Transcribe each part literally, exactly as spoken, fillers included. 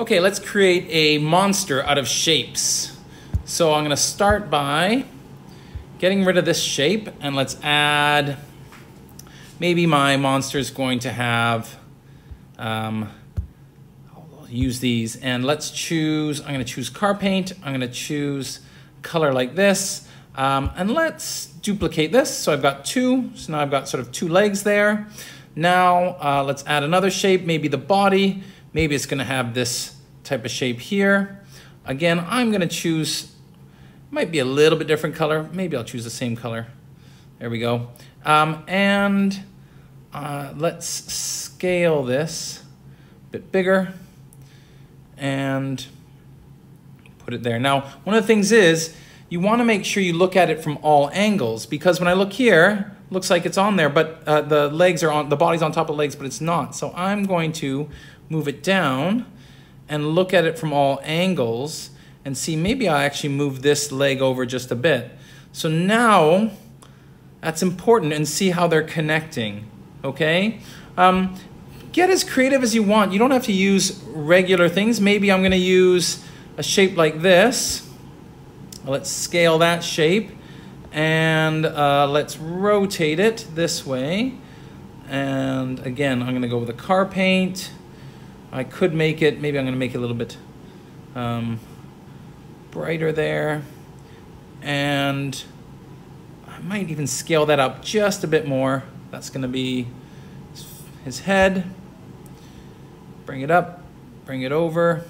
Okay, let's create a monster out of shapes. So I'm gonna start by getting rid of this shape, and let's add, maybe my monster is going to have, um, I'll use these, and let's choose, I'm gonna choose car paint, I'm gonna choose color like this, um, and let's duplicate this. So I've got two, so now I've got sort of two legs there. Now uh, let's add another shape, maybe the body, maybe it's gonna have this type of shape here. Again, I'm gonna choose, might be a little bit different color. Maybe I'll choose the same color. There we go. Um, and uh, let's scale this a bit bigger and put it there. Now, one of the things is you wanna make sure you look at it from all angles, because when I look here, looks like it's on there, but uh, the legs are on, the body's on top of the legs, but it's not. So I'm going to move it down and look at it from all angles and see, maybe I actually move this leg over just a bit. So now that's important, and see how they're connecting, okay? Um, get as creative as you want. You don't have to use regular things. Maybe I'm gonna use a shape like this. Let's scale that shape. And uh, let's rotate it this way. And again, I'm gonna go with a car paint. I could make it, maybe I'm gonna make it a little bit um, brighter there. And I might even scale that up just a bit more. That's gonna be his head. Bring it up, bring it over.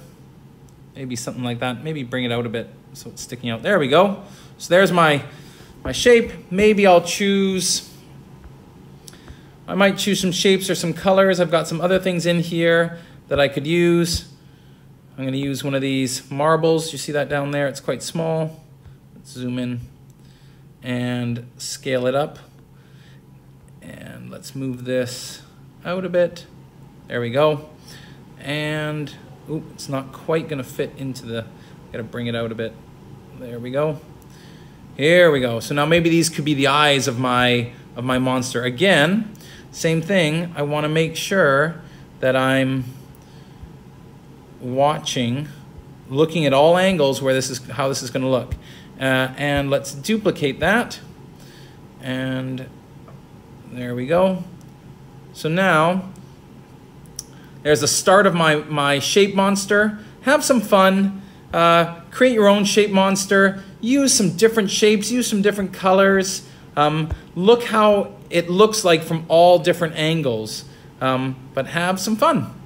Maybe something like that. Maybe bring it out a bit so it's sticking out. There we go. So there's my My shape. Maybe I'll choose, I might choose some shapes or some colors. I've got some other things in here that I could use. I'm going to use one of these marbles. You see that down there? It's quite small. Let's zoom in and scale it up. And let's move this out a bit. There we go. And ooh, it's not quite going to fit into the, got to bring it out a bit. There we go. Here we go. So now maybe these could be the eyes of my of my monster. Again, same thing. I want to make sure that I'm watching, looking at all angles where this is, how this is going to look. Uh, and let's duplicate that. And there we go. So now there's the start of my my shape monster. Have some fun. Uh, create your own shape monster. Use some different shapes, use some different colors. Um, look how it looks like from all different angles, um, but have some fun.